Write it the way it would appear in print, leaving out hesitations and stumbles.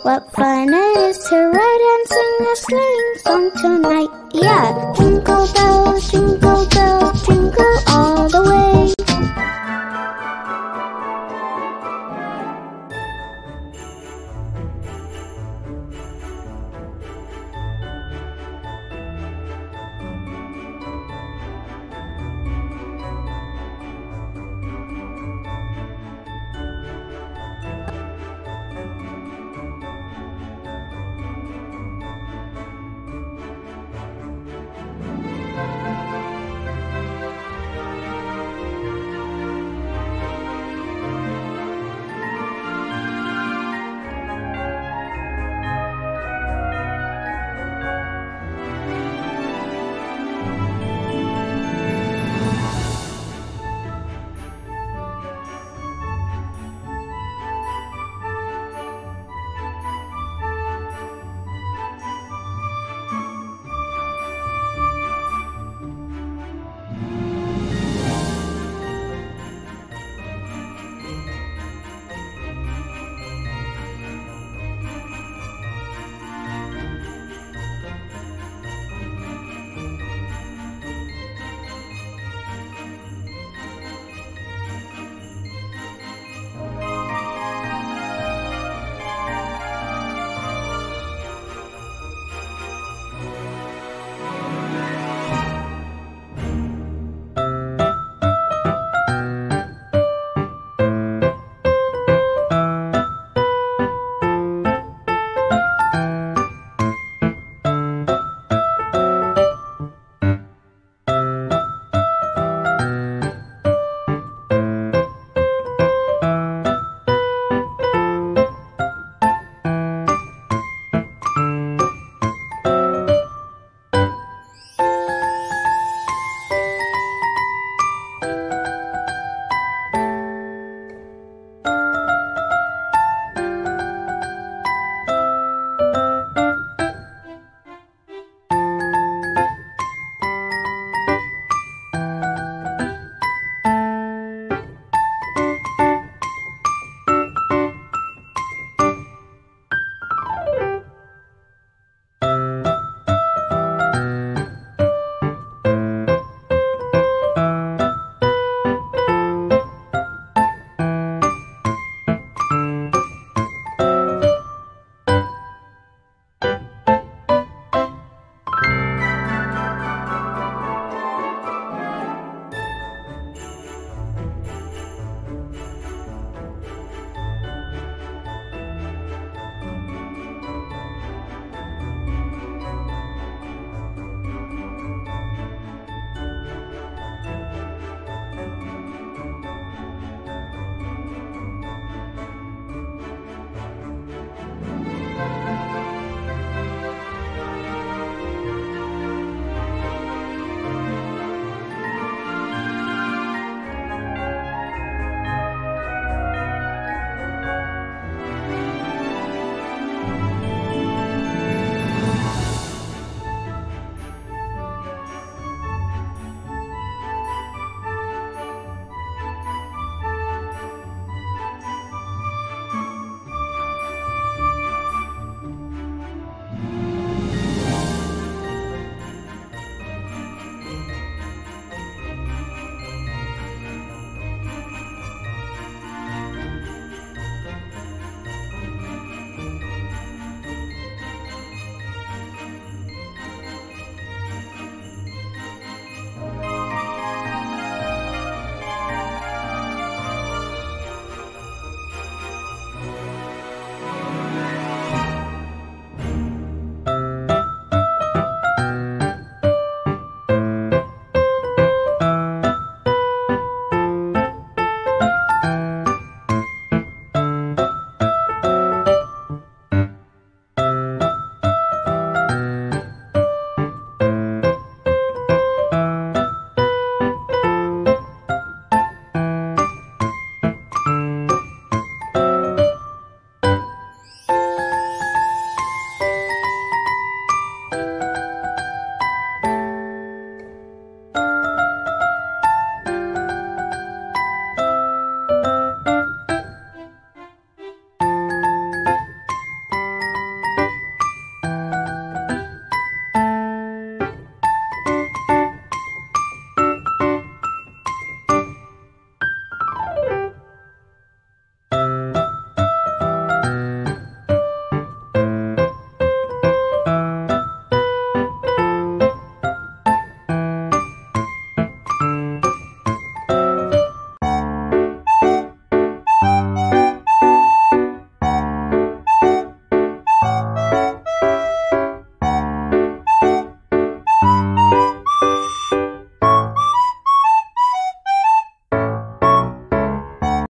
What fun it is to ride and sing a sleighing song tonight. Yeah. Jingle bells, jingle bells, jingle